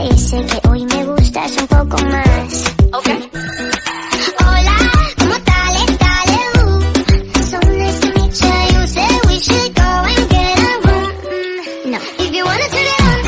parece que hoy me gustas un poco más.